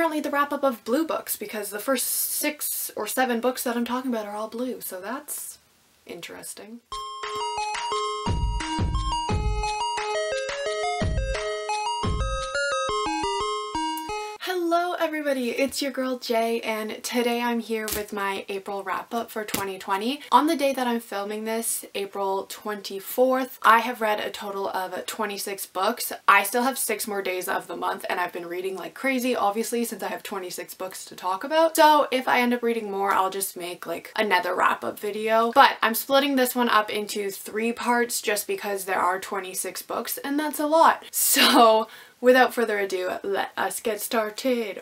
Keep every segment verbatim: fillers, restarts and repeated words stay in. apparently the wrap-up of Blue books, because the first six or seven books that I'm talking about are all blue, so that's interesting. Hello everybody, it's your girl Jay, and today I'm here with my April wrap-up for twenty twenty. On the day that I'm filming this, April twenty-fourth, I have read a total of twenty-six books. I still have six more days of the month, and I've been reading like crazy, obviously, since I have twenty-six books to talk about. So if I end up reading more, I'll just make like another wrap-up video. But I'm splitting this one up into three parts just because there are twenty-six books, and that's a lot. So without further ado, let us get started.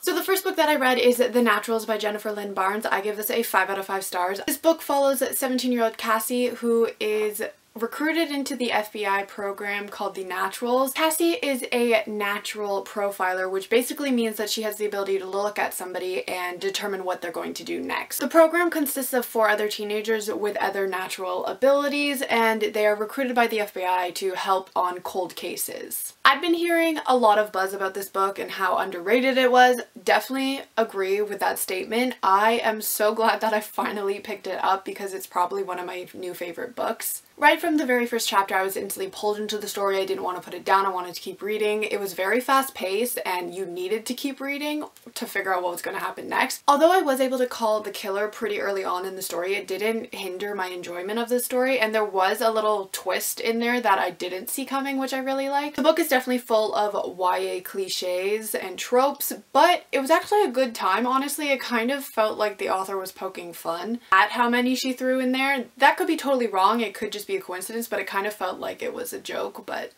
So the first book that I read is The Naturals by Jennifer Lynn Barnes. I give this a five out of five stars. This book follows seventeen-year-old Cassie, who is recruited into the F B I program called The Naturals. Cassie is a natural profiler, which basically means that she has the ability to look at somebody and determine what they're going to do next. The program consists of four other teenagers with other natural abilities, and they are recruited by the F B I to help on cold cases. I've been hearing a lot of buzz about this book and how underrated it was. Definitely agree with that statement. I am so glad that I finally picked it up because it's probably one of my new favorite books. Right from the very first chapter, I was instantly pulled into the story. I didn't want to put it down. I wanted to keep reading. It was very fast-paced, and you needed to keep reading to figure out what was going to happen next. Although I was able to call the killer pretty early on in the story, it didn't hinder my enjoyment of the story, and there was a little twist in there that I didn't see coming, which I really liked. The book is definitely full of Y A cliches and tropes, but it was actually a good time, honestly. It kind of felt like the author was poking fun at how many she threw in there. That could be totally wrong. It could just be a coincidence, but it kind of felt like it was a joke, but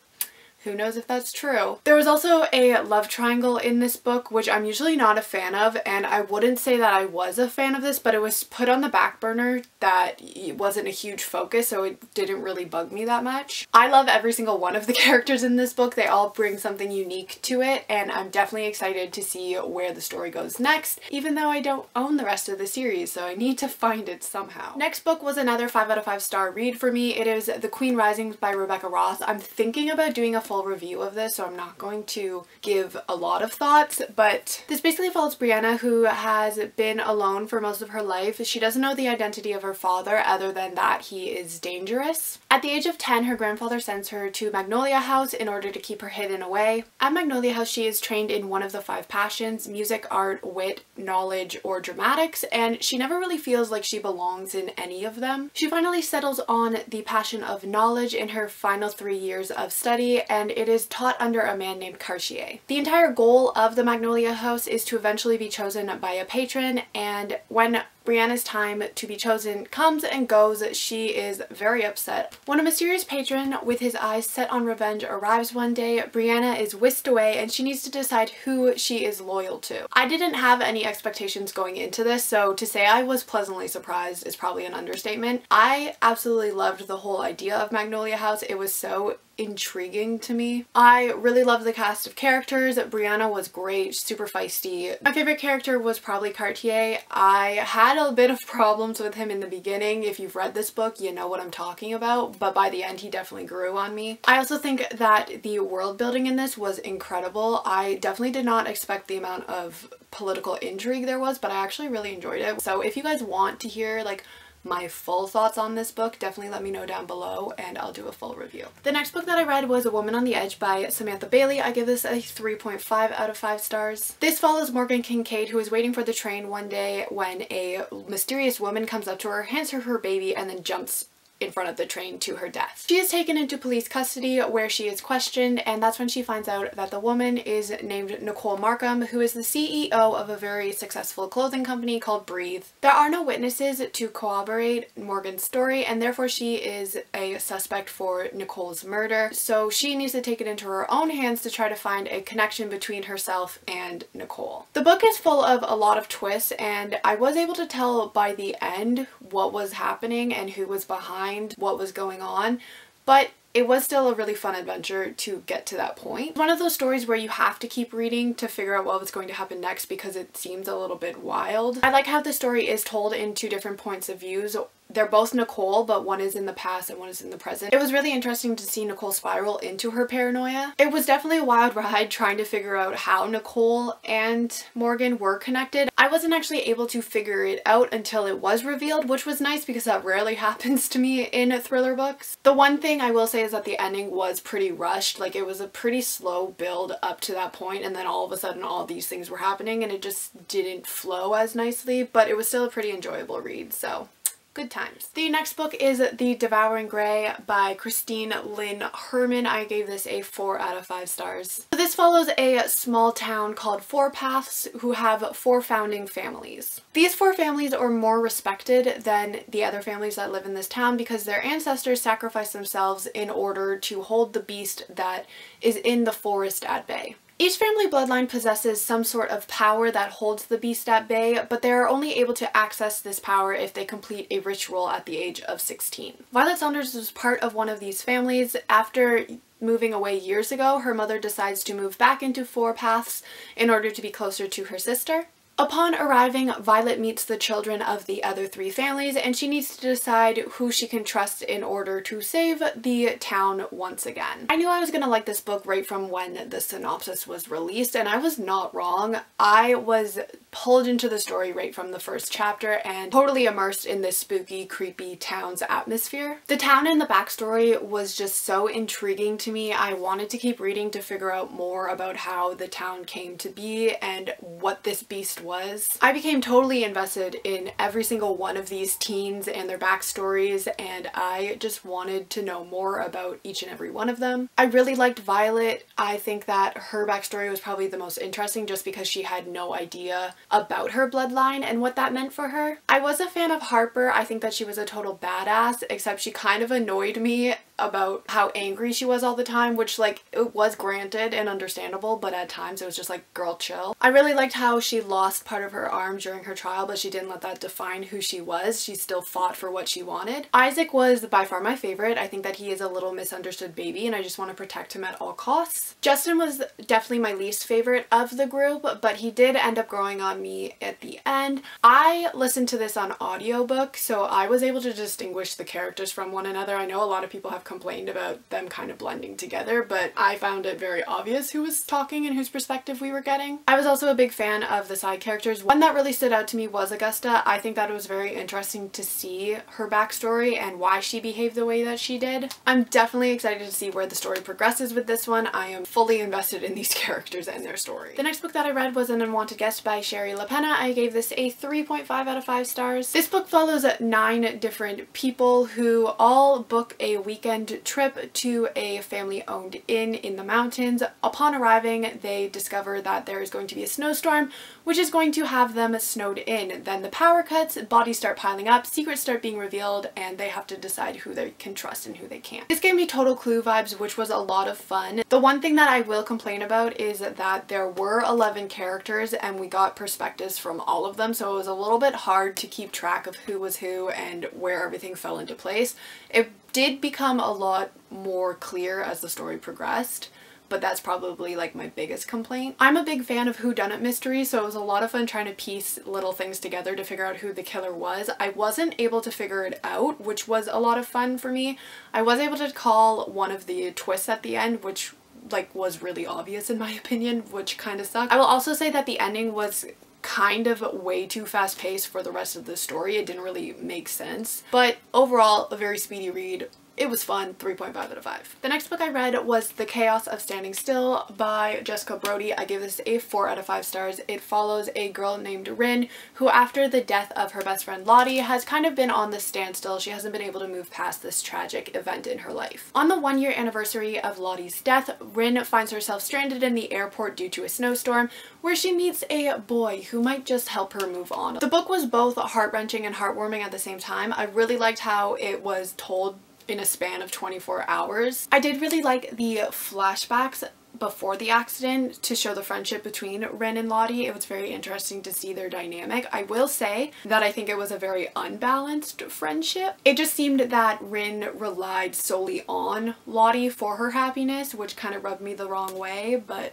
who knows if that's true. There was also a love triangle in this book, which I'm usually not a fan of, and I wouldn't say that I was a fan of this, but it was put on the back burner that it wasn't a huge focus, so it didn't really bug me that much. I love every single one of the characters in this book. They all bring something unique to it, and I'm definitely excited to see where the story goes next, even though I don't own the rest of the series, so I need to find it somehow. Next book was another five out of five star read for me. It is The Queen's Rising by Rebecca Ross. I'm thinking about doing a full review of this, so I'm not going to give a lot of thoughts, but this basically follows Brianna, who has been alone for most of her life. She doesn't know the identity of her father other than that he is dangerous. At the age of ten, her grandfather sends her to Magnolia House in order to keep her hidden away. At Magnolia House, she is trained in one of the five passions: music, art, wit, knowledge, or dramatics, and she never really feels like she belongs in any of them. She finally settles on the passion of knowledge in her final three years of study, and and it is taught under a man named Cartier. The entire goal of the Magnolia House is to eventually be chosen by a patron, and when Brianna's time to be chosen comes and goes, she is very upset. When a mysterious patron with his eyes set on revenge arrives one day, Brianna is whisked away and she needs to decide who she is loyal to. I didn't have any expectations going into this, so to say I was pleasantly surprised is probably an understatement. I absolutely loved the whole idea of Magnolia House. It was so intriguing to me. I really loved the cast of characters. Brianna was great, super feisty. My favorite character was probably Cartier. I had a bit of problems with him in the beginning. If you've read this book, you know what I'm talking about, but by the end he definitely grew on me. I also think that the world building in this was incredible. I definitely did not expect the amount of political intrigue there was, but I actually really enjoyed it. So if you guys want to hear like my full thoughts on this book, definitely let me know down below and I'll do a full review. The next book that I read was A Woman on the Edge by Samantha Bailey. I give this a three point five out of five stars. This follows Morgan Kincaid, who is waiting for the train one day when a mysterious woman comes up to her, hands her her baby, and then jumps in front of the train to her death. She is taken into police custody where she is questioned, and that's when she finds out that the woman is named Nicole Markham, who is the C E O of a very successful clothing company called Breathe. There are no witnesses to corroborate Morgan's story, and therefore she is a suspect for Nicole's murder, so she needs to take it into her own hands to try to find a connection between herself and Nicole. The book is full of a lot of twists, and I was able to tell by the end what was happening and who was behind what was going on, but it was still a really fun adventure to get to that point. One of those stories where you have to keep reading to figure out what was going to happen next because it seems a little bit wild. I like how the story is told in two different points of views. They're both Nicole, but one is in the past and one is in the present. It was really interesting to see Nicole spiral into her paranoia. It was definitely a wild ride trying to figure out how Nicole and Morgan were connected. I wasn't actually able to figure it out until it was revealed, which was nice because that rarely happens to me in thriller books. The one thing I will say is that the ending was pretty rushed. Like, it was a pretty slow build up to that point, and then all of a sudden all these things were happening and it just didn't flow as nicely, but it was still a pretty enjoyable read, so good times. The next book is The Devouring Gray by Christine Lynn Herman. I gave this a four out of five stars. So this follows a small town called Four Paths who have four founding families. These four families are more respected than the other families that live in this town because their ancestors sacrificed themselves in order to hold the beast that is in the forest at bay. Each family bloodline possesses some sort of power that holds the beast at bay, but they are only able to access this power if they complete a ritual at the age of sixteen. Violet Saunders was part of one of these families. After moving away years ago, her mother decides to move back into Four Paths in order to be closer to her sister. Upon arriving, Violet meets the children of the other three families, and she needs to decide who she can trust in order to save the town once again. I knew I was going to like this book right from when the synopsis was released, and I was not wrong. I was pulled into the story right from the first chapter and totally immersed in this spooky, creepy town's atmosphere. The town and the backstory was just so intriguing to me. I wanted to keep reading to figure out more about how the town came to be and what this beast was. I became totally invested in every single one of these teens and their backstories, and I just wanted to know more about each and every one of them. I really liked Violet. I think that her backstory was probably the most interesting just because she had no idea about her bloodline and what that meant for her. I was a fan of Harper. I think that she was a total badass, except she kind of annoyed me about how angry she was all the time, which, like, it was granted and understandable, but at times it was just like, girl, chill. I really liked how she lost part of her arm during her trial, but she didn't let that define who she was. She still fought for what she wanted. Isaac was by far my favorite. I think that he is a little misunderstood baby and I just want to protect him at all costs. Justin was definitely my least favorite of the group, but he did end up growing on me at the end. I listened to this on audiobook, so I was able to distinguish the characters from one another. I know a lot of people have complained about them kind of blending together, but I found it very obvious who was talking and whose perspective we were getting. I was also a big fan of the side characters. One that really stood out to me was Augusta. I think that it was very interesting to see her backstory and why she behaved the way that she did. I'm definitely excited to see where the story progresses with this one. I am fully invested in these characters and their story. The next book that I read was An Unwanted Guest by Shari Lapena. I gave this a three point five out of five stars. This book follows nine different people who all book a weekend trip to a family-owned inn in the mountains. Upon arriving, they discover that there is going to be a snowstorm, which is going to have them snowed in. Then the power cuts, bodies start piling up, secrets start being revealed, and they have to decide who they can trust and who they can't. This gave me total Clue vibes, which was a lot of fun. The one thing that I will complain about is that there were eleven characters and we got perspectives from all of them, so it was a little bit hard to keep track of who was who and where everything fell into place. It did become a lot more clear as the story progressed, but that's probably like my biggest complaint. I'm a big fan of whodunit mysteries, so it was a lot of fun trying to piece little things together to figure out who the killer was. I wasn't able to figure it out, which was a lot of fun for me. I was able to call one of the twists at the end, which like was really obvious in my opinion, which kind of sucked. I will also say that the ending was kind of way too fast paced for the rest of the story. It didn't really make sense, but overall a very speedy read. It was fun, three point five out of five. The next book I read was The Chaos of Standing Still by Jessica Brody. I gave this a four out of five stars. It follows a girl named Rin who, after the death of her best friend Lottie, has kind of been on the standstill. She hasn't been able to move past this tragic event in her life. On the one year anniversary of Lottie's death, Rin finds herself stranded in the airport due to a snowstorm, where she meets a boy who might just help her move on. The book was both heart-wrenching and heartwarming at the same time. I really liked how it was told in a span of twenty-four hours. I did really like the flashbacks before the accident to show the friendship between Rin and Lottie. It was very interesting to see their dynamic. I will say that I think it was a very unbalanced friendship. It just seemed that Rin relied solely on Lottie for her happiness, which kind of rubbed me the wrong way, but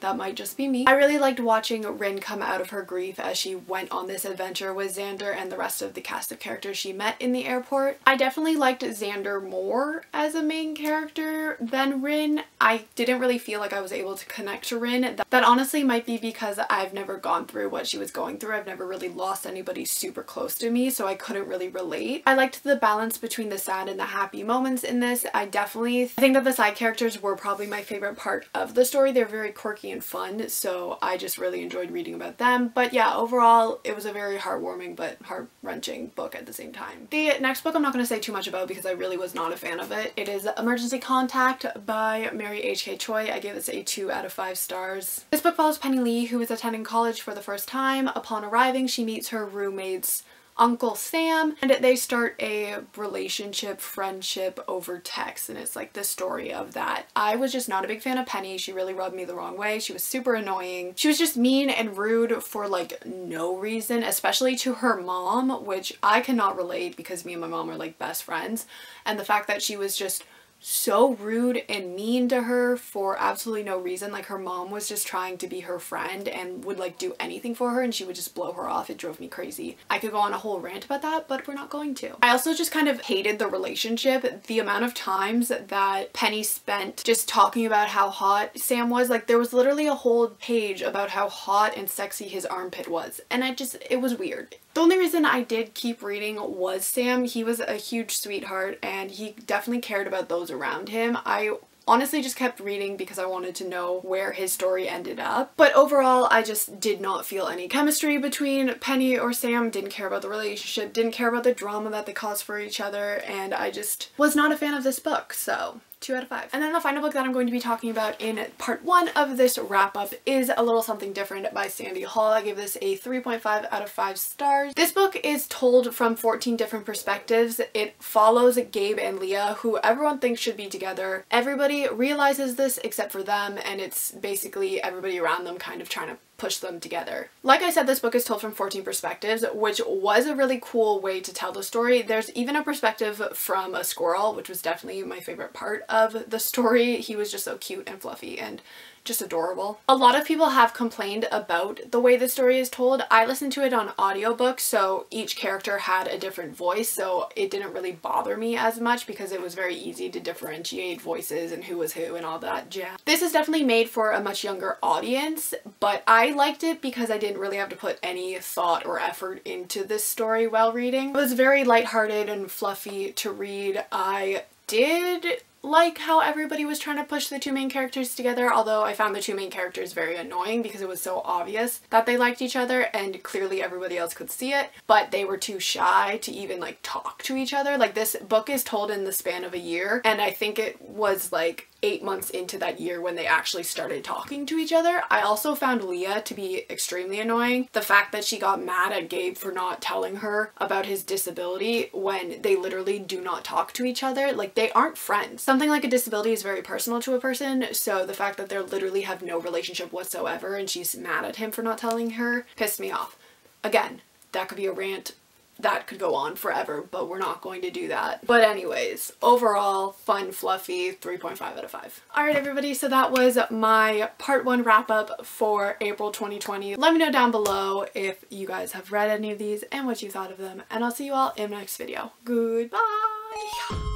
that might just be me. I really liked watching Rin come out of her grief as she went on this adventure with Xander and the rest of the cast of characters she met in the airport. I definitely liked Xander more as a main character than Rin. I didn't really feel like I was able to connect to Rin. That, that honestly might be because I've never gone through what she was going through. I've never really lost anybody super close to me, so I couldn't really relate. I liked the balance between the sad and the happy moments in this. I definitely th- I think that the side characters were probably my favorite part of the story. They're very quirky and fun, so I just really enjoyed reading about them. But yeah, overall, it was a very heartwarming but heart-wrenching book at the same time. The next book I'm not going to say too much about because I really was not a fan of it. It is Emergency Contact by Mary H K. Choi. I gave this a two out of five stars. This book follows Penny Lee, who is attending college for the first time. Upon arriving, she meets her roommate's Uncle Sam, and they start a relationship, friendship over text, and it's like the story of that. I was just not a big fan of Penny. She really rubbed me the wrong way. She was super annoying. She was just mean and rude for like no reason, especially to her mom, which I cannot relate because me and my mom are like best friends, and the fact that she was just so rude and mean to her for absolutely no reason. Like, her mom was just trying to be her friend and would like do anything for her, and she would just blow her off. It drove me crazy. I could go on a whole rant about that, but we're not going to. I also just kind of hated the relationship. The amount of times that Penny spent just talking about how hot Sam was, like there was literally a whole page about how hot and sexy his armpit was, and I just, it was weird. The only reason I did keep reading was Sam. He was a huge sweetheart and he definitely cared about those around him. I honestly just kept reading because I wanted to know where his story ended up. But overall, I just did not feel any chemistry between Penny or Sam, didn't care about the relationship, didn't care about the drama that they caused for each other, and I just was not a fan of this book, so two out of five. And then the final book that I'm going to be talking about in part one of this wrap-up is A Little Something Different by Sandy Hall. I gave this a three point five out of five stars. This book is told from fourteen different perspectives. It follows Gabe and Leah, who everyone thinks should be together. Everybody realizes this except for them, and it's basically everybody around them kind of trying to push them together. Like I said, this book is told from fourteen perspectives, which was a really cool way to tell the story. There's even a perspective from a squirrel, which was definitely my favorite part of the story. He was just so cute and fluffy and just adorable. A lot of people have complained about the way the story is told. I listened to it on audiobook, so each character had a different voice, so it didn't really bother me as much because it was very easy to differentiate voices and who was who and all that jazz. This is definitely made for a much younger audience, but I liked it because I didn't really have to put any thought or effort into this story while reading. It was very lighthearted and fluffy to read. I did like how everybody was trying to push the two main characters together, although I found the two main characters very annoying because it was so obvious that they liked each other and clearly everybody else could see it, but they were too shy to even like talk to each other. Like, this book is told in the span of a year, and I think it was like eight months into that year when they actually started talking to each other. I also found Leah to be extremely annoying. The fact that she got mad at Gabe for not telling her about his disability when they literally do not talk to each other, like they aren't friends. Something like a disability is very personal to a person, so the fact that they literally have no relationship whatsoever and she's mad at him for not telling her pissed me off. Again, that could be a rant. That could go on forever, but we're not going to do that. But anyways, overall, fun, fluffy, three point five out of five. Alright everybody, so that was my part one wrap-up for April twenty twenty. Let me know down below if you guys have read any of these and what you thought of them, and I'll see you all in the next video. Goodbye!